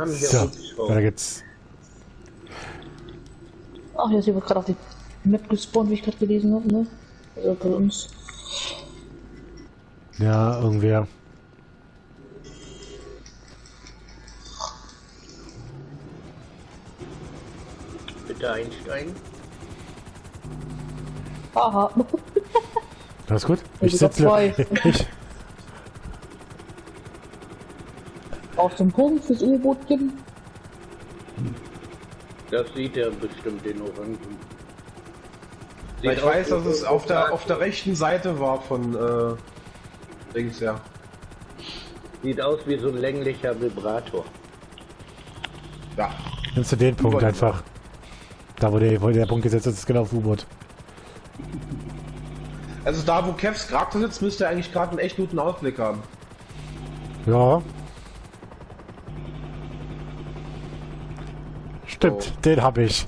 haben wir so, da geht's. Ach, hier ist jemand gerade auf die Map gespawnt, wie ich gerade gelesen habe, ne? Also bei uns. Ja, irgendwer. Bitte einsteigen. Aha. Alles gut? Ich sitze hier. Auf dem Punkt fürs U-Boot geben? Das sieht er bestimmt, den Orangen. Ich weiß, dass es auf der rechten Seite war von links, ja. Sieht aus wie so ein länglicher Vibrator. Ja. Nimmst du den Punkt einfach. Da, wo der Punkt gesetzt ist, ist genau auf U-Boot. Also da, wo Kevs gerade sitzt, müsste er eigentlich gerade einen echt guten Ausblick haben. Ja. Stimmt, oh. Den habe ich.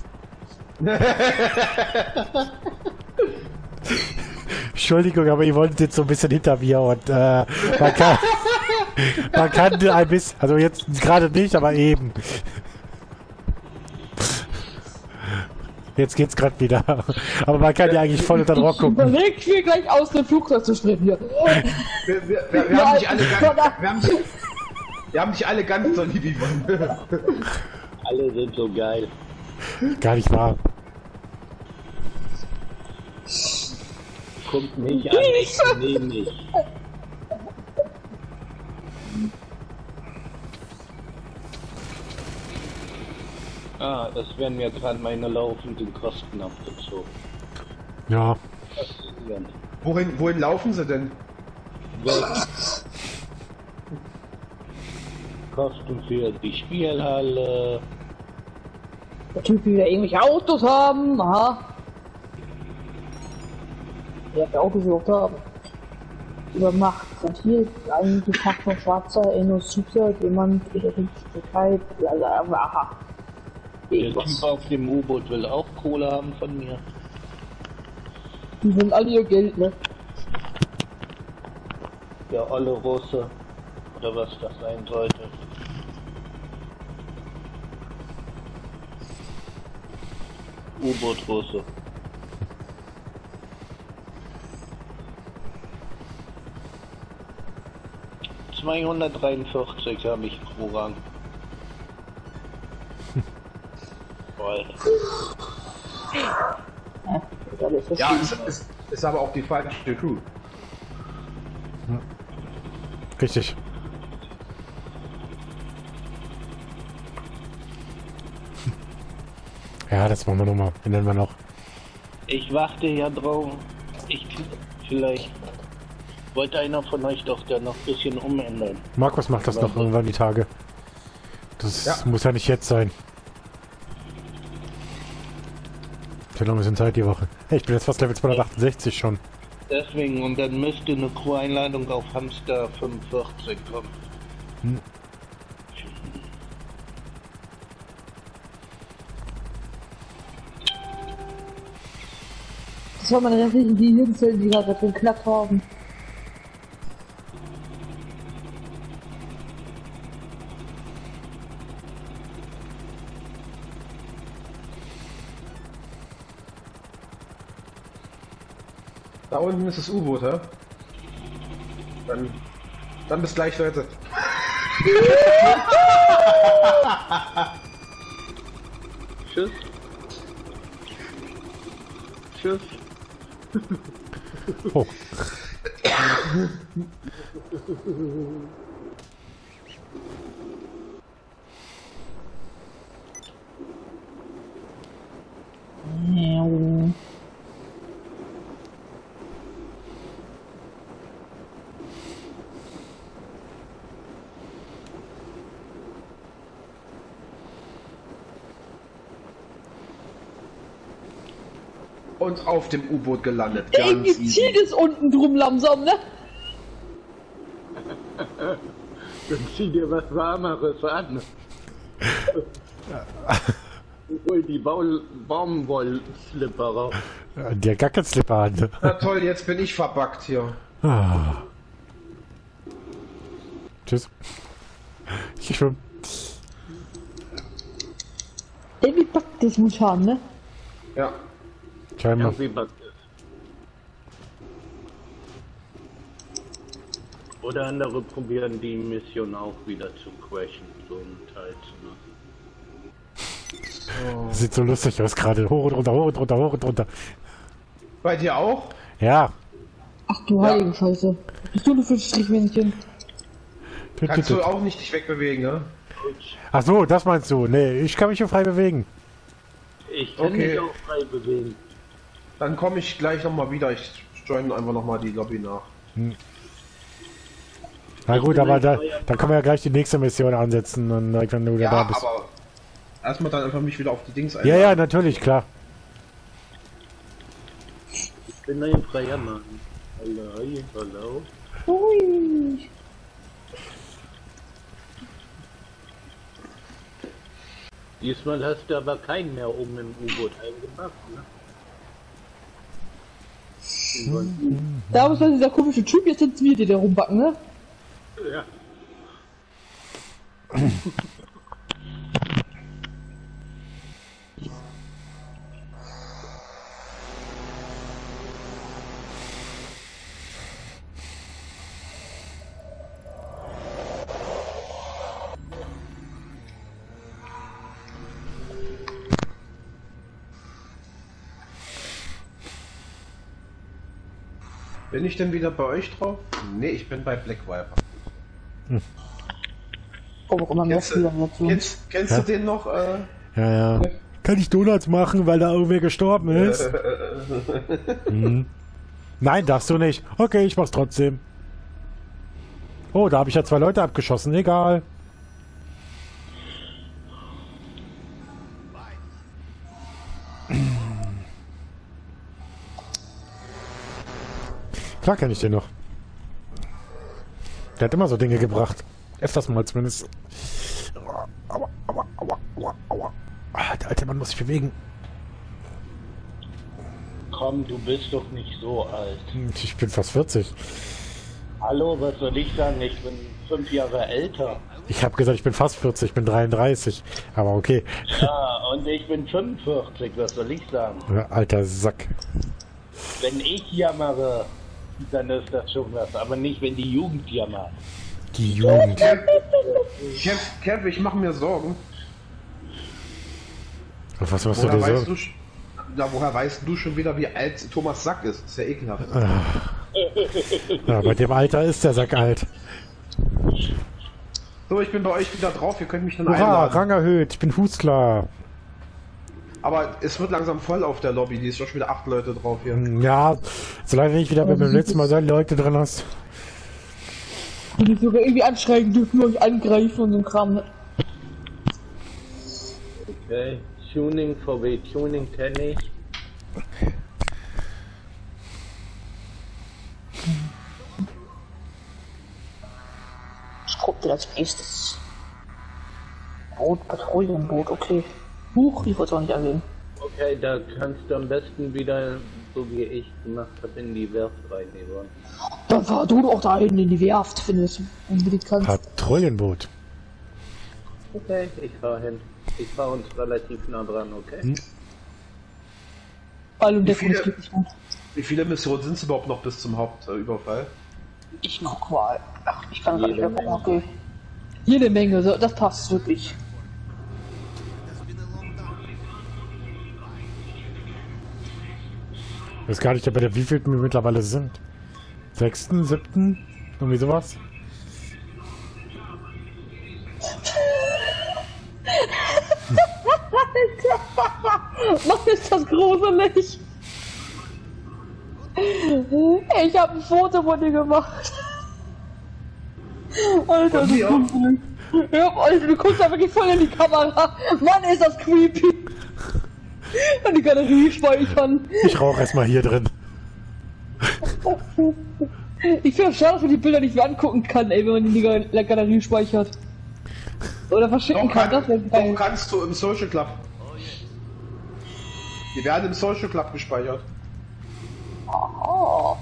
Entschuldigung, aber ihr wolltet jetzt so ein bisschen hinter mir und man kann ein bisschen, also jetzt gerade nicht, aber eben. Jetzt geht's gerade wieder. Aber man kann ja eigentlich voll unter den Rock gucken. Ich will gleich aus dem Flugzeug zu springen hier. Wir haben nicht alle ganz so lieb. Alle sind so geil. Gar nicht wahr. Kommt nicht an, ich nehme nicht. Ah, das werden mir gerade meine laufenden Kosten abgezogen. Ja. Wohin laufen sie denn? Kosten für die Spielhalle. Der Typ will ja irgendwelche Autos haben, aha. Der hat ja Autos überhaupt haben. Übermacht. Und hier eingepackt von schwarzer Innosucher, jemand über die Türkei, blablabla, bla, aha. Der Typ auf dem U-Boot will auch Kohle haben von mir. Die wollen alle ihr Geld, ne? Der olle Russe. Oder was das sein sollte. U-Boot-Russe. ...243 habe ich pro Rang. Voll. Ja, ist aber auch die falsche Crew. Hm. Richtig. Ja, das machen wir nochmal. Den nennen wir noch. Ich warte ja drauf. Vielleicht wollte einer von euch doch da noch ein bisschen umändern. Markus macht das noch irgendwann die Tage. Das muss ja nicht jetzt sein. Ich habe noch ein bisschen Zeit die Woche. Hey, ich bin jetzt fast Level 268 schon. Deswegen, und dann müsste eine Crew-Einladung auf Hamster 45 kommen. Hm. Das waren meine restlichen Dienste, die gerade den Knack haben. Da unten ist das U-Boot, hä? Dann bis gleich, Leute. Tschüss. Tschüss. Oh. Und auf dem U-Boot gelandet. Ganz Ziel ist unten drum langsam, ne? Dann zieh dir was Warmeres an. Hol die Baumwollslipper raus. Der Gackenslipper an. Na toll, jetzt bin ich verbackt hier. Ah. Tschüss. Ich schwimm. Irgendwie praktisch muss haben, ne? Ja. Scheinbar. Irgendwie praktisch. Oder andere probieren die Mission auch wieder zu crashen, so einen Teil zu machen. Oh. Sieht so lustig aus gerade. Hoch und runter, hoch und runter, hoch und runter. Bei dir auch? Ja. Ach du heilige Scheiße. Bist du für Strichmännchen? Kannst du auch nicht dich wegbewegen, ne? Ach so, das meinst du. Nee, ich kann mich hier frei bewegen. Ich kann mich auch frei bewegen. Dann komme ich gleich nochmal wieder. Ich joine einfach nochmal die Lobby nach. Hm. Na gut, aber da können wir ja gleich die nächste Mission ansetzen, und wenn du wieder da bist. Aber erstmal dann einfach mich wieder auf die Dings einladen. Ja, natürlich, klar. Ich bin ein freier Mann. Hallo. Hui. Diesmal hast du aber keinen mehr oben im U-Boot eingemacht, ne? Da muss man dieser komische Typ jetzt ins Video, der rumbacken, ne? Ja. Bin ich denn wieder bei euch drauf? Ne, ich bin bei Black Viper. Hm. Oh, warum haben wir das wieder dazu? Kennst du den noch? Ja. Kann ich Donuts machen, weil da irgendwer gestorben ist? Hm. Nein, darfst du nicht. Okay, ich mach's trotzdem. Oh, da habe ich ja zwei Leute abgeschossen. Egal. Klar kenne ich den noch. Der hat immer so Dinge gebracht. Öfters mal zumindest. Aua. Der alte Mann muss sich bewegen. Komm, du bist doch nicht so alt. Ich bin fast 40. Hallo, was soll ich sagen? Ich bin 5 Jahre älter. Ich habe gesagt, ich bin fast 40, ich bin 33. Aber okay. Ja, und ich bin 45, was soll ich sagen? Ja, alter Sack. Wenn ich jammere, dann ist das schon was. Aber nicht, wenn die Jugend jammert. Die Jugend. Kev, ich mache mir Sorgen. Und was machst du dir Sorgen? Woher weißt du schon wieder, wie alt Thomas Sack ist? Ist ja ekelhaft. Ja, bei dem Alter ist der Sack alt. So, ich bin bei euch wieder drauf. Ihr könnt mich dann einladen. Rang erhöht. Ich bin Fußklar. Aber es wird langsam voll auf der Lobby. Die ist doch schon wieder 8 Leute drauf hier. Ja, solange ich wieder beim letzten Mal so Leute drin hast. Und die sogar irgendwie anschreien dürfen, euch angreifen und so Kram. Okay, Tuning VW, Tuning kenne ich. Was guckt ihr als nächstes? Boot, Patrouillenboot, okay. Huch, ich wollte es auch nicht erwähnen. Okay, da kannst du am besten wieder, so wie ich gemacht habe, in die Werft reinnehmen. Dann fahr du doch da hinten in die Werft, wenn du es unbedingt kannst. Patrouillenboot. Okay, ich fahr hin. Ich fahr uns relativ nah dran, okay? Hm. Wie viele Missionen sind es überhaupt noch bis zum Hauptüberfall? Ich guck mal. Ach, ich kann nicht mehr gucken, okay. Jede Menge, so, das passt wirklich. Ich weiß gar nicht, wie viel wir mittlerweile sind. 6., 7, irgendwie sowas. Alter, Mann, ist das gruselig. Ich habe ein Foto von dir gemacht. Alter, das ist gruselig. Ja, Alter, du guckst da wirklich voll in die Kamera. Mann, ist das creepy. Die Galerie speichern. Ich rauche erstmal hier drin. Ich finde es schade, dass man die Bilder nicht mehr angucken kann, ey, wenn man die in der Galerie speichert. Oder verschicken kann. Das kannst du im Social Club. Die werden im Social Club gespeichert. Oh.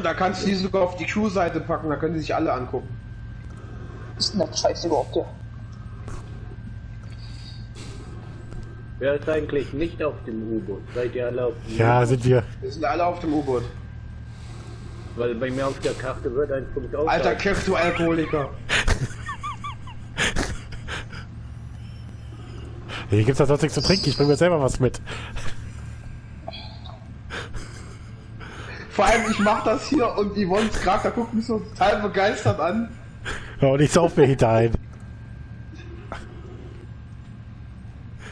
Da kannst du die sogar auf die Q-Seite packen, da können die sich alle angucken. Was ist denn das Scheiße überhaupt, ja? Wer ist eigentlich nicht auf dem U-Boot? Seid ihr alle auf dem U-Boot? Ja, sind wir. Wir sind alle auf dem U-Boot. Weil bei mir auf der Karte wird ein Punkt auf. Alter Kirch, du Alkoholiker! Hier gibt's ja sonst nichts zu trinken, ich bring mir selber was mit. Vor allem, ich mach das hier und die Yvonne's Charakter guckt mich so total begeistert an. Ja, und ich sauf mir hinterher.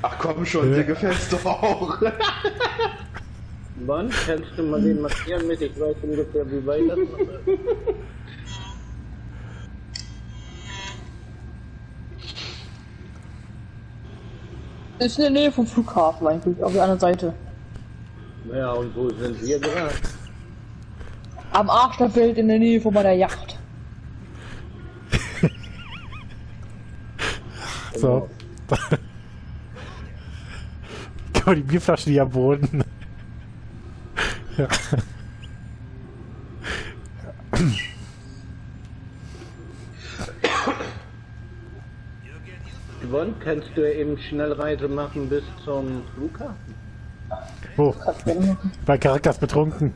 Ach komm schon, dir gefällt's doch auch. Wann kannst du mal den Maschinen mit? Ich weiß ungefähr, wie weit das macht. Ist in der Nähe vom Flughafen eigentlich, auf der anderen Seite. Naja, und wo sind wir gerade? Am Achterfeld in der Nähe von meiner Yacht. So. Genau, die Bierflaschen, die am Boden. Ja. Yvonne, kannst du eben Schnellreise machen bis zum Flughafen? Oh, mein Charakter ist betrunken.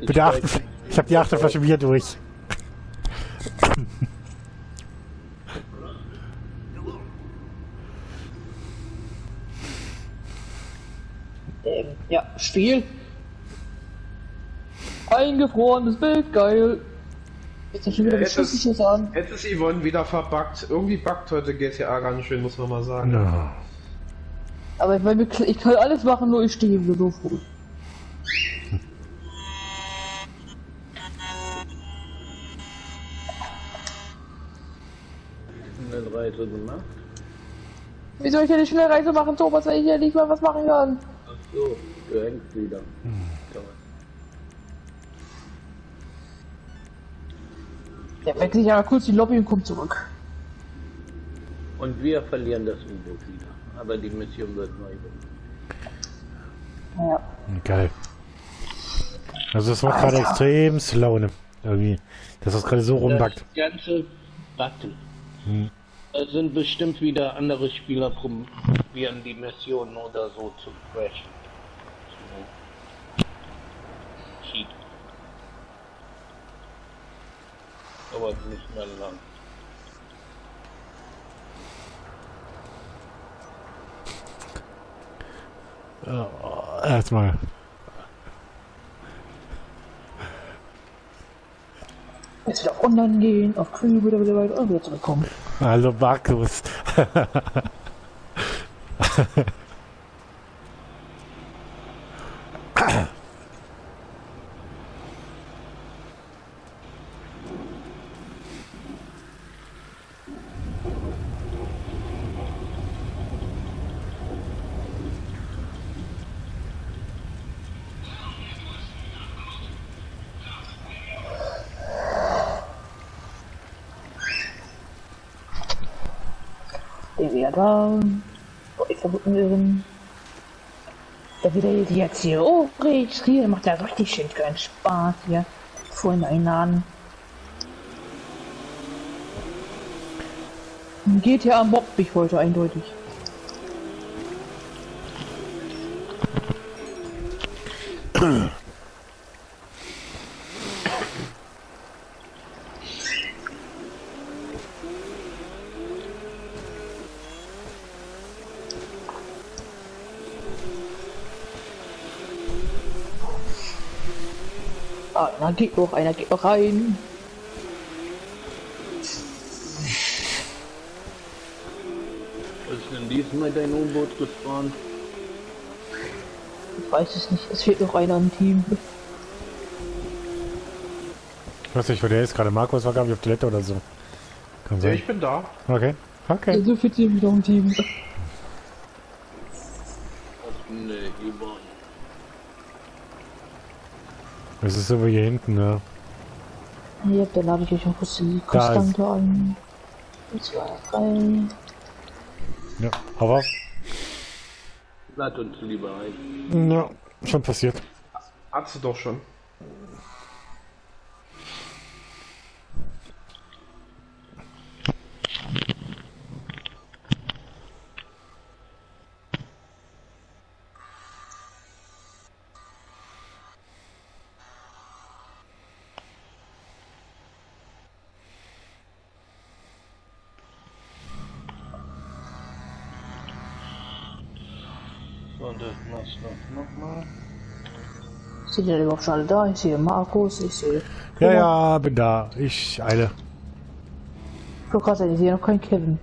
Ich hab die achte Flasche Bier durch. Ja, Spiel. Eingefrorenes Bild, geil. Jetzt ist schon wieder Beschiss an. Jetzt ist Yvonne wieder verbuggt. Irgendwie buggt heute GTA ganz schön, muss man mal sagen. No. Aber ich meine, ich kann alles machen, nur ich stehe hier so froh. Schnellreise gemacht. Wie soll ich denn die Schnellreise machen, Thomas, wenn ich hier nicht mal was machen kann? Ach so, du hängst wieder. Ja, wechsle ich aber kurz die Lobby und komm zurück. Und wir verlieren das U-Boot wieder. Aber die Mission wird neu beginnen. Ja. Geil. Also es macht gerade extrem Laune. Irgendwie. Dass das gerade so rumbackt. Das ganze Battle. Hm. Da sind bestimmt wieder andere Spieler probieren die Missionen oder so zu crashen. So. Cheat. Dauert nicht mehr lang. Oh, erstmal. Jetzt wieder auf online gehen, auf Crew wieder und wieder zurückkommen. Hallo Marcus. Ich glaube, da wieder jetzt hier registrieren, macht ja richtig schön keinen Spaß hier. Vorhin einladen. Geht ja am Bock, ich wollte eindeutig. Einer geht noch rein. Was ist denn diesmal dein U-Boot gefahren? Ich weiß es nicht, es fehlt noch einer im Team. Ich weiß nicht, wo der ist gerade. Markus war, glaube ich, auf Toilette oder so. Kann sein. Ja, ich bin da. Okay, okay. Also fehlt hier wieder im Team. Das ist aber hier hinten, ne? Ja, dann habe ich euch noch kurz die Konstante an. 2, 3. Ja, hau auf. Lad uns lieber ein. Ja, schon passiert. Hast du doch schon. Und das nochmal. Sind ja überhaupt schon alle da? Ich sehe Marcus, ich sehe... Ja, ja, bin da. Ich eile. Guck mal, ich sehe noch keinen Kevin.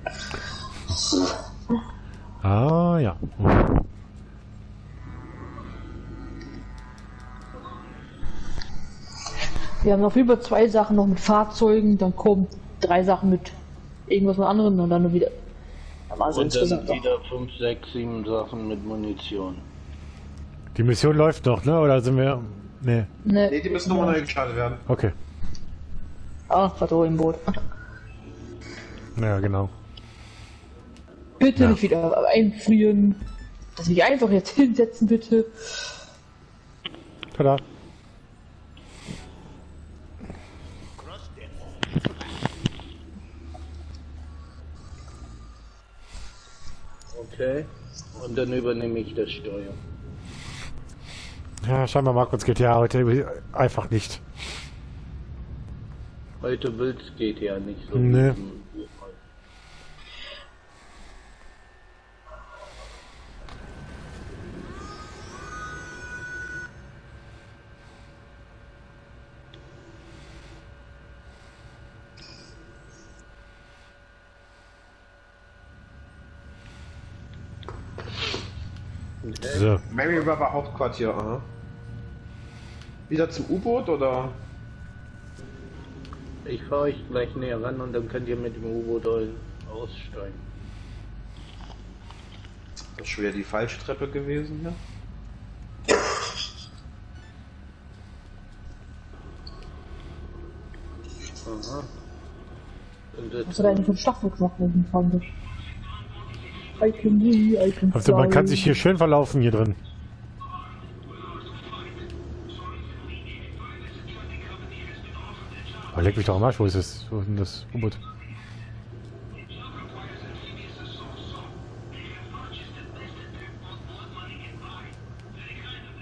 Ah, ja. Wir haben noch über 2 Sachen noch mit Fahrzeugen, dann kommen 3 Sachen mit irgendwas mit anderen und dann wieder... Also und dann wieder 5, 6, 7 Sachen mit Munition. Die Mission läuft noch, ne? Oder sind wir... Nee, die müssen noch neu gestartet werden. Okay. Ah, Patrouillenboot. Ja, genau. Bitte nicht wieder einfrieren. Dass ich einfach jetzt hinsetzen, bitte. Tada. Okay. Und dann übernehme ich das Steuer. Ja, scheinbar Markus geht ja heute einfach nicht. Heute willst geht ja nicht so. Nee. So. Mary River Hauptquartier, aha. Wieder zum U-Boot oder? Ich fahre euch gleich näher ran und dann könnt ihr mit dem U-Boot aussteigen. Das ist schon wieder die falsche Treppe gewesen hier. Aha. Hast du da eigentlich vom Staffel gemacht, wenn ich fragen dich? Also man kann sich hier schön verlaufen hier drin. Aber leck mich doch am Arsch, wo ist es? Wo ist denn das U-Boot?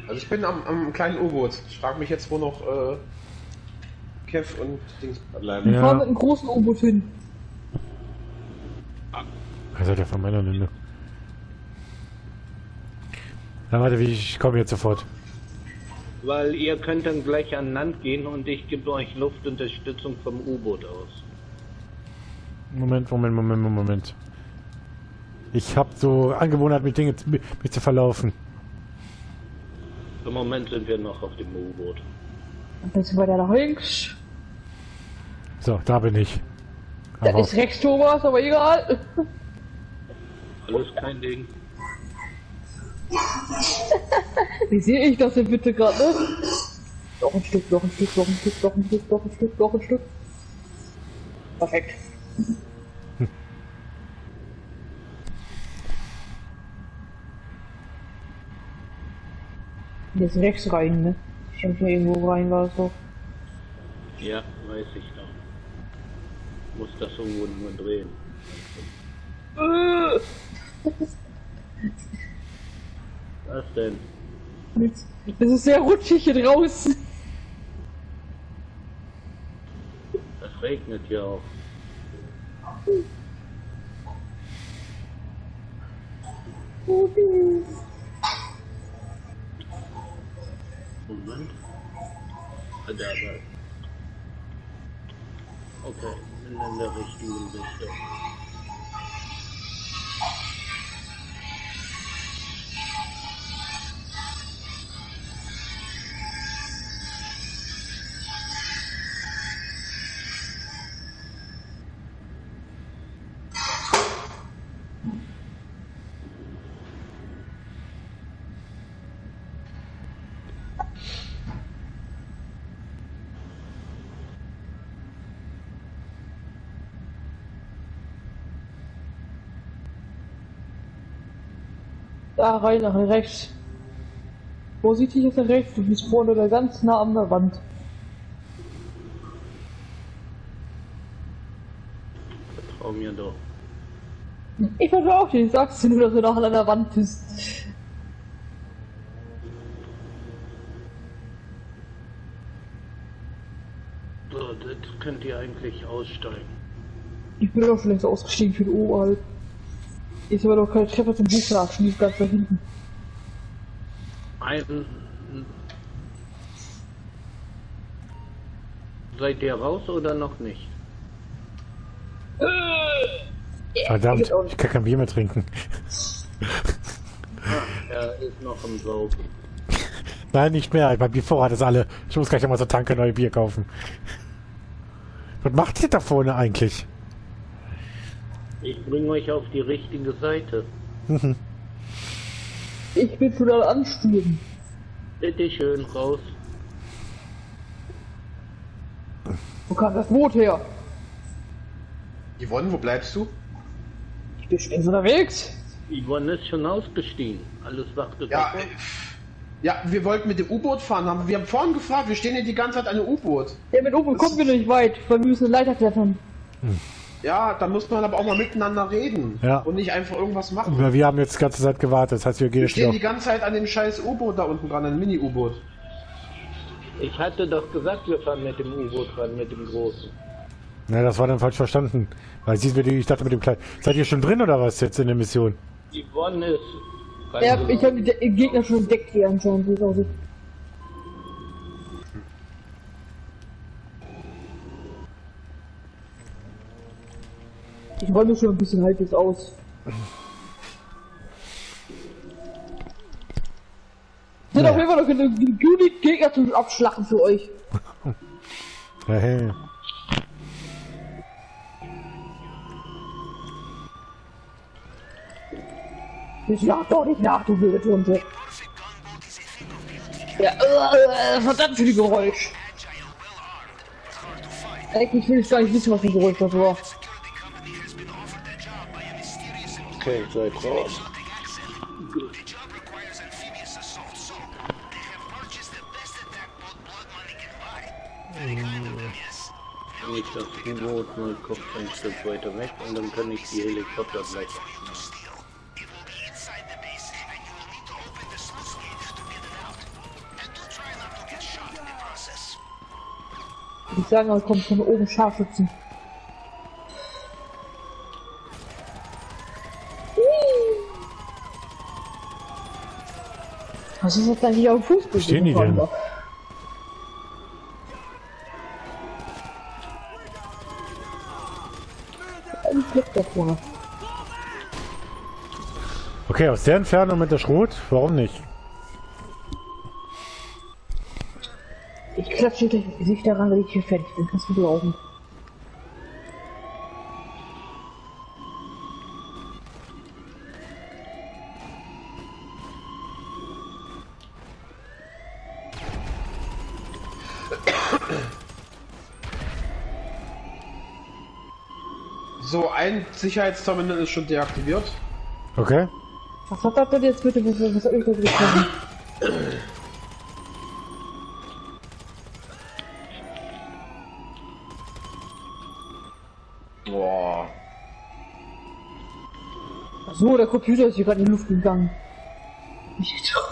Also ich bin am kleinen U-Boot. Ich frage mich jetzt, wo noch Kev und Dings bleiben. Wir fahren mit einem großen U-Boot hin. Das ist ja von meiner Linde. Na warte, ich komme jetzt sofort. Weil ihr könnt dann gleich an Land gehen und ich gebe euch Luftunterstützung vom U-Boot aus. Moment. Ich habe so Angewohnheit, mich zu verlaufen. Im Moment sind wir noch auf dem U-Boot. Bist du bei der Links? So, da bin ich. Da ist rechts Thomas, aber egal. Alles kein Ding. Wie sehe ich das denn bitte gerade, ne? Noch ein Stück. Perfekt. Jetzt rechts rein, ne? Ich hab schon irgendwo rein, war es doch. Ja, weiß ich doch. Muss das irgendwo nur drehen. Was denn? Es ist sehr rutschig hier draußen. Es regnet hier auch. Moment. Okay, in der richtigen Richtung. Da rein nach rechts. Vorsichtig nach rechts, du bist vorne oder ganz nah an der Wand. Vertrau mir doch. Ich vertraue auch nicht, ich sag's dir nur, dass du noch an der Wand bist. So, jetzt könnt ihr eigentlich aussteigen. Ich bin doch schon längst ausgestiegen für die O-Alt. Ist aber doch keine Treppe zum Buch nachschließt, ganz da hinten. Seid ihr raus oder noch nicht? Verdammt, ich kann kein Bier mehr trinken. Ach, er ist noch im Saugen. Nein, nicht mehr. Mein Biervorrat ist alle. Ich muss gleich nochmal zur Tanke neue Bier kaufen. Was macht ihr da vorne eigentlich? Ich bringe euch auf die richtige Seite. Ich will zu doll anstürmen. Bitte schön, raus. Wo kam das Boot her? Yvonne, wo bleibst du? Ich bin stets unterwegs. Yvonne ist schon ausgestiegen. Alles wartet. Ja, wir wollten mit dem U-Boot fahren. Wir haben vorhin gefragt, wir stehen hier die ganze Zeit an dem U-Boot. Ja, mit U-Boot kommen wir nicht weit, weil wir müssen Leiter klettern. Ja, da muss man aber auch mal miteinander reden. Ja. Und nicht einfach irgendwas machen. Ja, wir haben jetzt die ganze Zeit gewartet. Das heißt, wir stehen die ganze Zeit an dem scheiß U-Boot da unten dran, an dem Mini-U-Boot. Ich hatte doch gesagt, wir fahren mit dem U-Boot ran, mit dem großen. Na, das war dann falsch verstanden. Weil ich dachte mit dem Kleinen. Seid ihr schon drin oder was jetzt in der Mission? Die Bonne ist. Ja, ich habe den Gegner schon entdeckt hier anscheinend, wie es aussieht. Ich räume schon ein bisschen halbwegs aus. Sind auf jeden Fall noch genügend Gegner zum Abschlachten für euch. Hey. Ich schlag doch nicht nach, du blöde Tunte. Ja, verdammt für die Geräusch. Eigentlich will ich gar nicht wissen, was für ein Geräusch das war. Okay, seid raus. Ich das U-Boot mal guckt ein Stück weiter weg und dann kann ich die Helikopter gleich. Ich sage mal, kommt von oben Scharfschützen. Was ist jetzt eigentlich auf dem Fußboden? Stehen die denn? Ein Blick davor. Okay, aus der Entfernung mit der Schrot? Warum nicht? Ich klatsche gleich das Gesicht daran, wenn ich hier fertig bin. Kannst du glauben? So, ein Sicherheitsterminal ist schon deaktiviert. Okay. Was hat das denn jetzt bitte, was irgendwie kommt? Boah. So, der Computer ist hier gerade in die Luft gegangen. Nicht getroffen.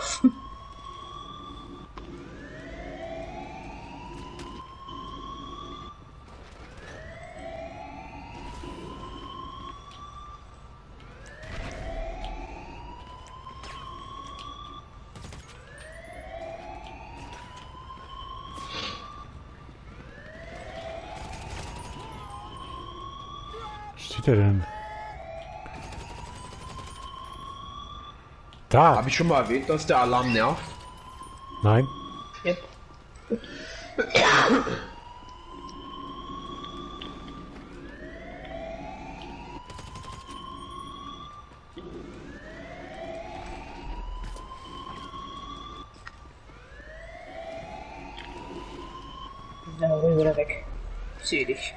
Denn? Da! Habe ich schon mal erwähnt, dass der Alarm nervt? Nein. Ja. Da wollen wir wieder weg. Ich sehe dich.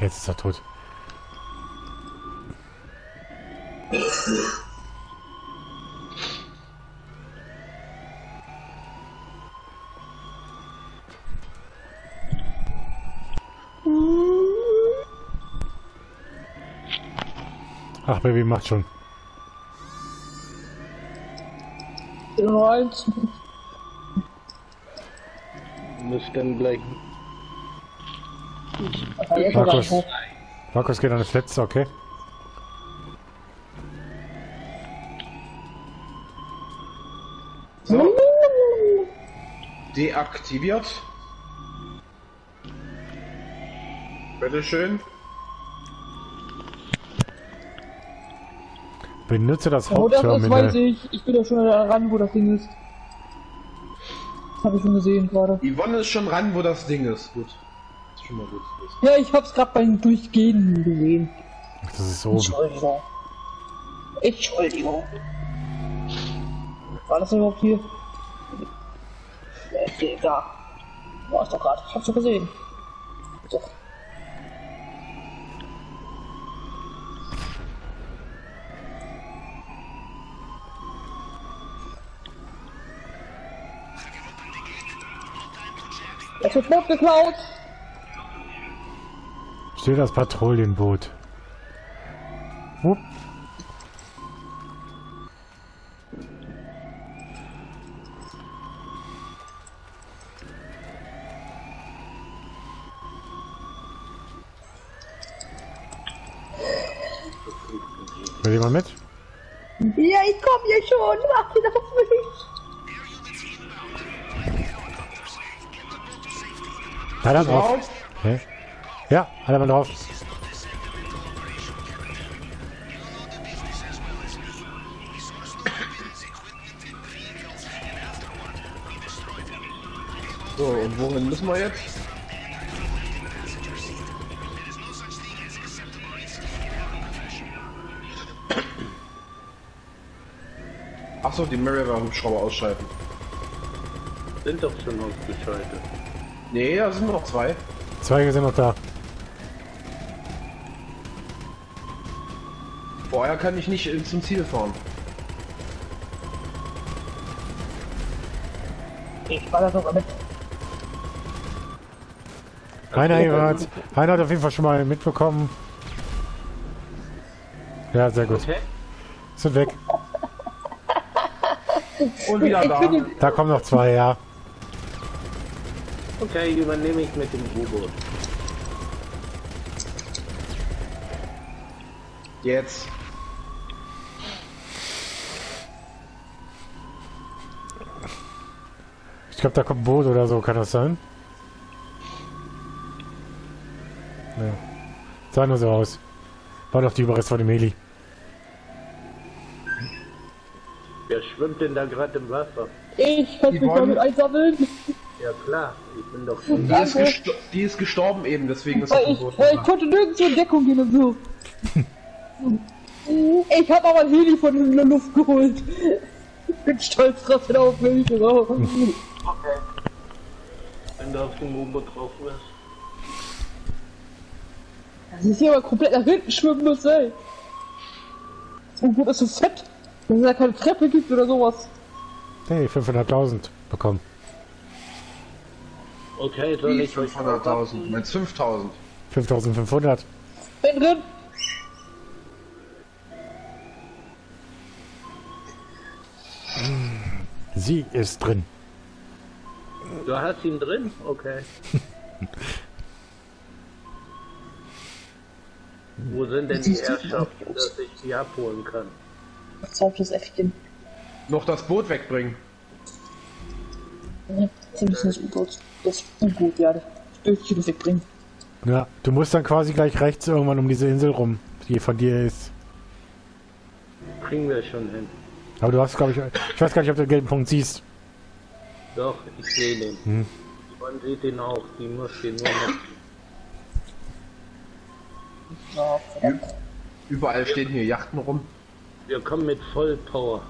Jetzt ist er tot. Ach, Baby macht schon. Holz. Muss dann bleiben. Marcus geht an das letzte, okay? So. Deaktiviert. Bitteschön. Benutze das Hauptterminal. Oh, das weiß ich. Ich bin doch schon ran, wo das Ding ist. Das habe ich schon gesehen gerade. Yvonne ist schon ran, wo das Ding ist. Gut. Das ist schon mal gut. Ja, ich hab's gerade beim Durchgehen gesehen. Ach, das ist so. Entschuldigung. Entschuldigung. War das überhaupt hier? Da. War es doch gerade. Ich hab's doch gesehen. So. Es wird Boot geklaut! Steht das Patrouillenboot. Hup. Will jemand mit? Ja, ich komm hier schon! Mach dir das mit! Alle drauf. Okay. Ja, alle mal drauf. So, und wohin müssen wir jetzt? Achso, die Meriva-Hubschrauber ausschalten. Sind doch schon ausgeschaltet. Nee, da sind noch zwei. Zwei sind noch da. Vorher kann ich nicht zum Ziel fahren. Ich fahr da sogar mit. Einer hat auf jeden Fall schon mal mitbekommen. Ja, sehr gut. Okay. Sind weg. Und wieder da. Da kommen noch zwei, ja. Okay, übernehme ich mit dem U-Boot. Jetzt. Ich glaube, da kommt ein Boot oder so, kann das sein? Ja. Sah nur so aus. War doch die Überreste von dem Heli. Wer schwimmt denn da gerade im Wasser? Ich kann mich damit einsammeln. Ja klar, ich bin doch schon. Die ist gestorben eben, deswegen ist das so. Ich konnte nirgends in Deckung gehen und so. Ich hab aber ein Heli von der Luft geholt. Ich bin stolz drauf, wenn auf mich drauf. Okay. Wenn du auf dem U-Boot drauf bist. Das ist hier aber komplett nach hinten schwimmen muss, ey. Das U-Boot ist so fett, wenn es da keine Treppe gibt oder sowas. Hey, 500.000 bekommen. Okay, soll ich 500.000, meinst 5.000? 5.500. Bin drin! Sie ist drin. Du hast ihn drin? Okay. Wo sind denn die Herrschaften, dass ich die abholen kann? Was soll das Äffchen? Noch das Boot wegbringen. Ja, ziemlich nicht U-Boot. Das U-Boot, ja, das Ötchen wegbringen. Ja, du musst dann quasi gleich rechts irgendwann um diese Insel rum, die von dir ist. Kriegen wir schon hin. Aber du hast, glaube ich, ich weiß gar nicht, ob du den gelben Punkt siehst. Doch, ich sehe den. Hm. Man sieht den auch, die muss den nur noch. Ja, überall stehen hier Yachten rum. Wir kommen mit Vollpower.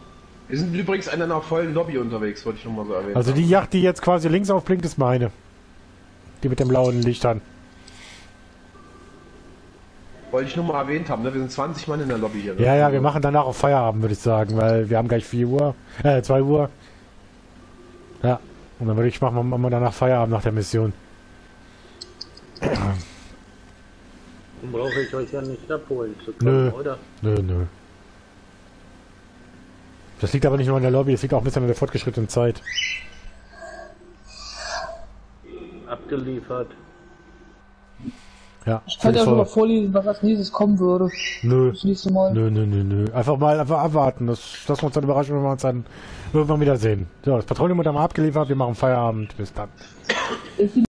Wir sind übrigens in einer vollen Lobby unterwegs, wollte ich nochmal so erwähnen. Also die Yacht, die jetzt quasi links aufblinkt, ist meine. Die mit dem blauen Licht an. Wollte ich nur mal erwähnt haben, ne? Wir sind 20 Mann in der Lobby hier. Ne? Ja, ja, wir machen danach auch Feierabend, würde ich sagen, weil wir haben gleich 4 Uhr, 2 Uhr. Ja, und dann würde ich machen wir danach Feierabend nach der Mission. Dann brauche ich euch ja nicht abholen zu können, oder? Nö, nö. Das liegt aber nicht nur an der Lobby, das liegt auch ein bisschen an der fortgeschrittenen Zeit. Abgeliefert. Ja, ich kann ja schon mal vorlesen, was als nächstes kommen würde. Nö. Das nächste Mal. Nö. Einfach abwarten. Das lassen wir uns dann überraschen, wenn wir uns dann irgendwann wiedersehen. So, das Patrouillenboot haben wir abgeliefert. Wir machen Feierabend. Bis dann.